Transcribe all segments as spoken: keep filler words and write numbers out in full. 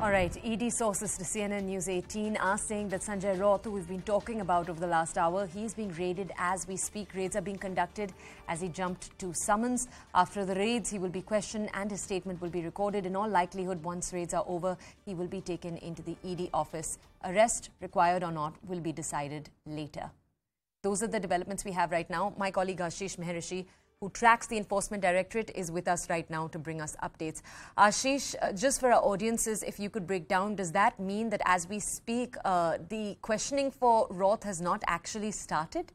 All right, E D sources to C N N News eighteen are saying that Sanjay Raut, who we've been talking about over the last hour, he's being raided as we speak. Raids are being conducted as he jumped to summons. After the raids, he will be questioned and his statement will be recorded. In all likelihood, once raids are over, he will be taken into the E D office. Arrest, required or not, will be decided later. Those are the developments we have right now. My colleague Ashish Meherishi, who tracks the Enforcement Directorate, is with us right now to bring us updates. Ashish, uh, just for our audiences, if you could break down, does that mean that as we speak, uh, the questioning for Raut has not actually started?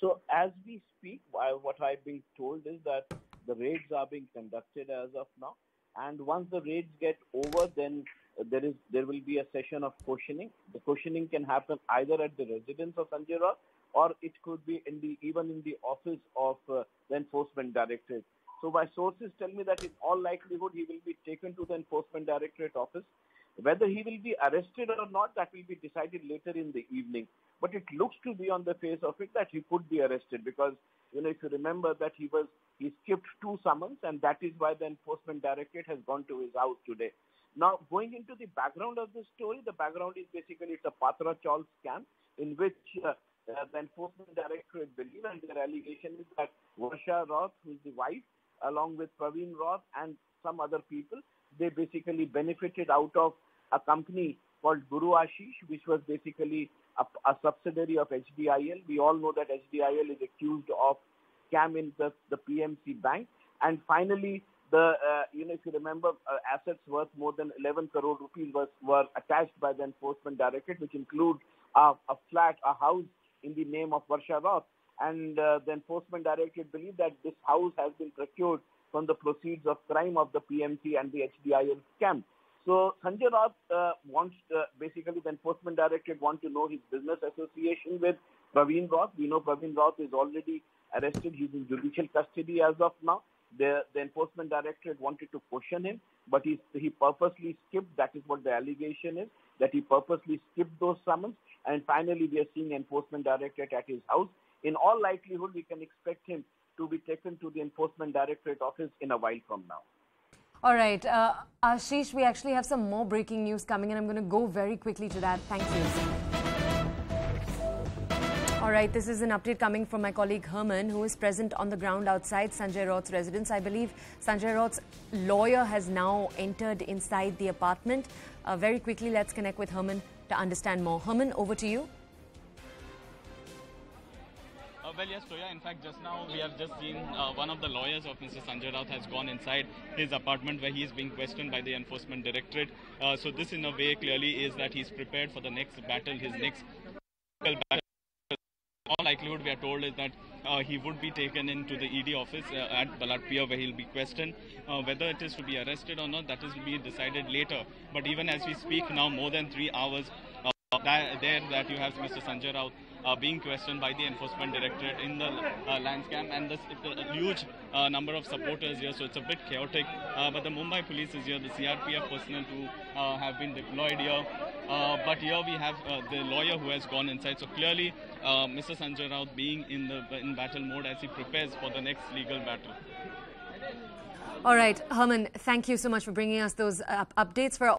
So as we speak, I, what I've been told is that the raids are being conducted as of now. And once the raids get over, then there is there will be a session of questioning. The questioning can happen either at the residence of Sanjay Raut, or it could be in the even in the office of uh, the Enforcement Directorate. So my sources tell me that in all likelihood he will be taken to the Enforcement Directorate office. Whether he will be arrested or not, that will be decided later in the evening. But it looks to be on the face of it that he could be arrested because, you know, if you remember that he was he skipped two summons, and that is why the Enforcement Directorate has gone to his house today. Now, going into the background of this story, the background is basically it's a Patra Chawl scam in which uh, Uh, the Enforcement Directorate believe, and their allegation is that Varsha Raut, who is the wife, along with Praveen Raut and some other people, they basically benefited out of a company called Guru Ashish, which was basically a, a subsidiary of H D I L. We all know that H D I L is accused of scamming the, the P M C bank. And finally, the uh, you know, if you remember, uh, assets worth more than eleven crore rupees was, were attached by the Enforcement Directorate, which include uh, a flat, a house, in the name of Varsha Raut. And uh, the Enforcement Directorate believe that this house has been procured from the proceeds of crime of the P M C and the H D I L scam. So Sanjay Raut uh, wants, uh, basically the Enforcement Directorate wants to know his business association with Praveen Raut. We know Praveen Raut is already arrested. He's in judicial custody as of now. The, the Enforcement Directorate wanted to question him, but he, he purposely skipped. That is what the allegation is, that he purposely skipped those summons. And finally, we are seeing Enforcement Directorate at his house. In all likelihood, we can expect him to be taken to the Enforcement Directorate office in a while from now. All right. Uh, Ashish, we actually have some more breaking news coming in. I'm going to go very quickly to that. Thank you. All right, this is an update coming from my colleague Harman, who is present on the ground outside Sanjay Raut's residence. I believe Sanjay Raut's lawyer has now entered inside the apartment. Uh, very quickly, let's connect with Harman to understand more. Harman, over to you. Well, yes, Toya. In fact, just now we have just seen uh, one of the lawyers of Mister Sanjay Raut has gone inside his apartment where he is being questioned by the Enforcement Directorate. Uh, so this, in a way, clearly is that he's prepared for the next battle, his next battle. All likelihood, we are told, is that uh, he would be taken into the E D office uh, at Balard Pier, where he'll be questioned. Uh, whether it is to be arrested or not, that is to be decided later. But even as we speak now, more than three hours uh, that, there that you have Mister Sanjay Raut uh, being questioned by the Enforcement Directorate in the uh, land scam, and this, it's a huge uh, number of supporters here, so it's a bit chaotic. Uh, but the Mumbai police is here, the C R P F personnel who uh, have been deployed here. Uh, but here we have uh, the lawyer who has gone inside. So clearly, uh, Mister Sanjay Raut being in the in battle mode as he prepares for the next legal battle. All right, Harman, thank you so much for bringing us those uh, updates for.